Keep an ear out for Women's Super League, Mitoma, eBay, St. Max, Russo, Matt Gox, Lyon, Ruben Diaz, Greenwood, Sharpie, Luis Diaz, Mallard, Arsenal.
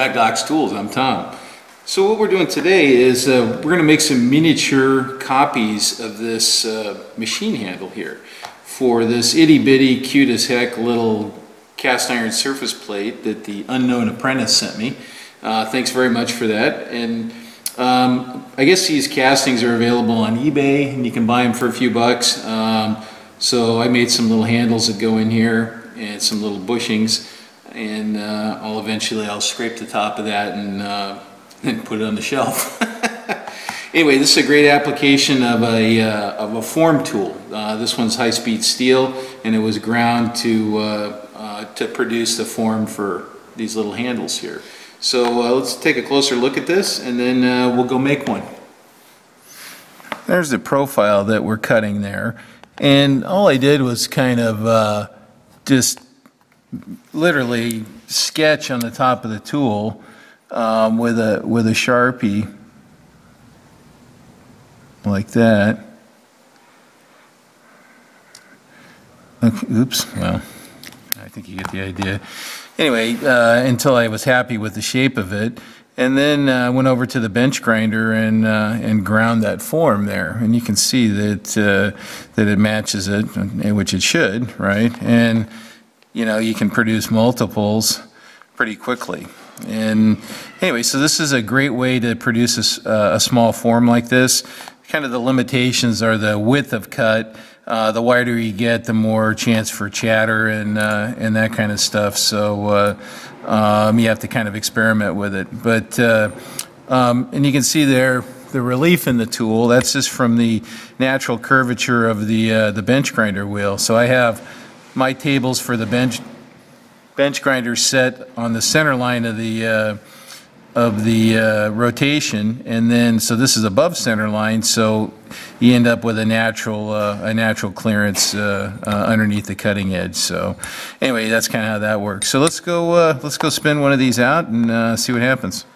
Matt Gox Tools. I'm Tom. So what we're doing today is we're going to make some miniature copies of this machine handle here for this itty bitty cute as heck little cast iron surface plate that the unknown apprentice sent me. Thanks very much for that. And I guess these castings are available on eBay and you can buy them for a few bucks. So I made some little handles that go in here and some little bushings, and I'll eventually scrape the top of that and put it on the shelf. Anyway, this is a great application of a form tool. This one's high-speed steel, and it was ground to produce the form for these little handles here. So let's take a closer look at this, and then we'll go make one. There's the profile that we're cutting there, and all I did was kind of just literally sketch on the top of the tool with a Sharpie like that. Okay, oops, well, I think you get the idea. Anyway, until I was happy with the shape of it, and then I went over to the bench grinder and ground that form there, and you can see that that it matches it, which it should, right? And you know, you can produce multiples pretty quickly. And anyway, so this is a great way to produce a small form like this. Kind of the limitations are the width of cut. The wider you get, the more chance for chatter and that kind of stuff. So you have to kind of experiment with it. But and you can see there the relief in the tool. That's just from the natural curvature of the bench grinder wheel. So I have my tables for the bench grinder set on the center line of the rotation, and then so this is above center line, so you end up with a natural clearance underneath the cutting edge. So anyway, that's kind of how that works. So let's go spin one of these out and see what happens.